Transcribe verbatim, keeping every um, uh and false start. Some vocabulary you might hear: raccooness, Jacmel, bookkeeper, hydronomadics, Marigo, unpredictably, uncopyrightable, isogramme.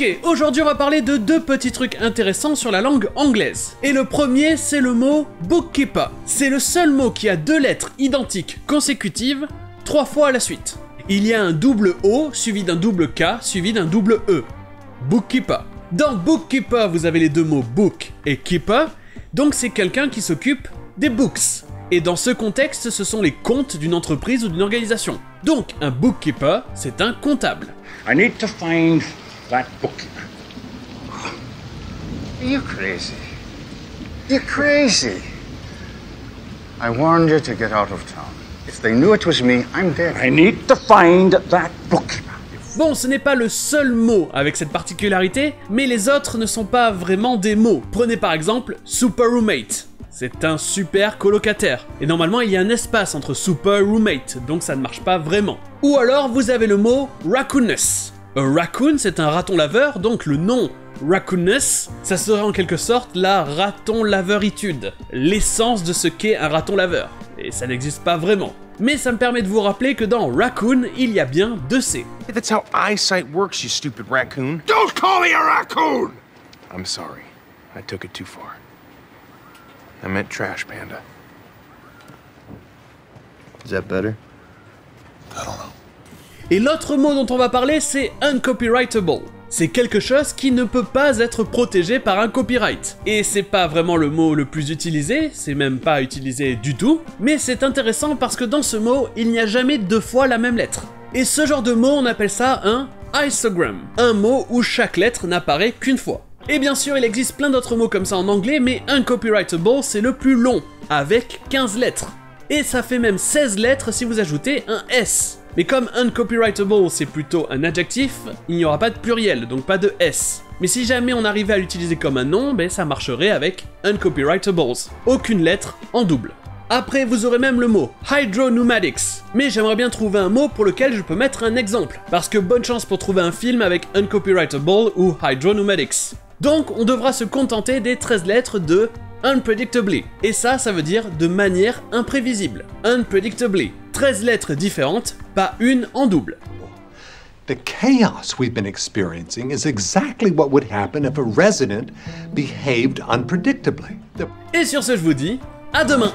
Ok, aujourd'hui on va parler de deux petits trucs intéressants sur la langue anglaise. Et le premier, c'est le mot bookkeeper. C'est le seul mot qui a deux lettres identiques consécutives, trois fois à la suite. Il y a un double O suivi d'un double K suivi d'un double E. Bookkeeper. Dans bookkeeper, vous avez les deux mots book et keeper, donc c'est quelqu'un qui s'occupe des books. Et dans ce contexte, ce sont les comptes d'une entreprise ou d'une organisation. Donc, un bookkeeper, c'est un comptable. I need to find that bookkeeper. You're crazy. You're crazy. I warned you to get out of town. If they knew it was me, I'm dead. I need to find that bookkeeper. Bon, ce n'est pas le seul mot avec cette particularité, mais les autres ne sont pas vraiment des mots. Prenez par exemple super roommate. C'est un super colocataire. Et normalement, il y a un espace entre super roommate, donc ça ne marche pas vraiment. Ou alors, vous avez le mot raccooness. A raccoon, c'est un raton laveur, donc le nom raccooness, ça serait en quelque sorte la raton laveuritude, l'essence de ce qu'est un raton laveur. Et ça n'existe pas vraiment. Mais ça me permet de vous rappeler que dans raccoon, il y a bien deux C. That's how eyesight works, you stupid raccoon. Don't call me a raccoon! I'm sorry, I took it too far. I meant trash panda. Is that better? I don't know. Et l'autre mot dont on va parler, c'est uncopyrightable. C'est quelque chose qui ne peut pas être protégé par un copyright. Et c'est pas vraiment le mot le plus utilisé, c'est même pas utilisé du tout, mais c'est intéressant parce que dans ce mot, il n'y a jamais deux fois la même lettre. Et ce genre de mot, on appelle ça un isogramme, un mot où chaque lettre n'apparaît qu'une fois. Et bien sûr, il existe plein d'autres mots comme ça en anglais, mais uncopyrightable, c'est le plus long, avec quinze lettres. Et ça fait même seize lettres si vous ajoutez un S. Mais comme uncopyrightable, c'est plutôt un adjectif, il n'y aura pas de pluriel, donc pas de S. Mais si jamais on arrivait à l'utiliser comme un nom, ben ça marcherait avec uncopyrightables. Aucune lettre en double. Après, vous aurez même le mot hydronomadics. Mais j'aimerais bien trouver un mot pour lequel je peux mettre un exemple. Parce que bonne chance pour trouver un film avec uncopyrightable ou hydronomadics. Donc, on devra se contenter des treize lettres de unpredictably. Et ça, ça veut dire de manière imprévisible. Unpredictably. treize lettres différentes, pas une en double. The chaos we've been experiencing is exactly what would happen if a resident behaved unpredictably. The... Et sur ce, je vous dis à demain.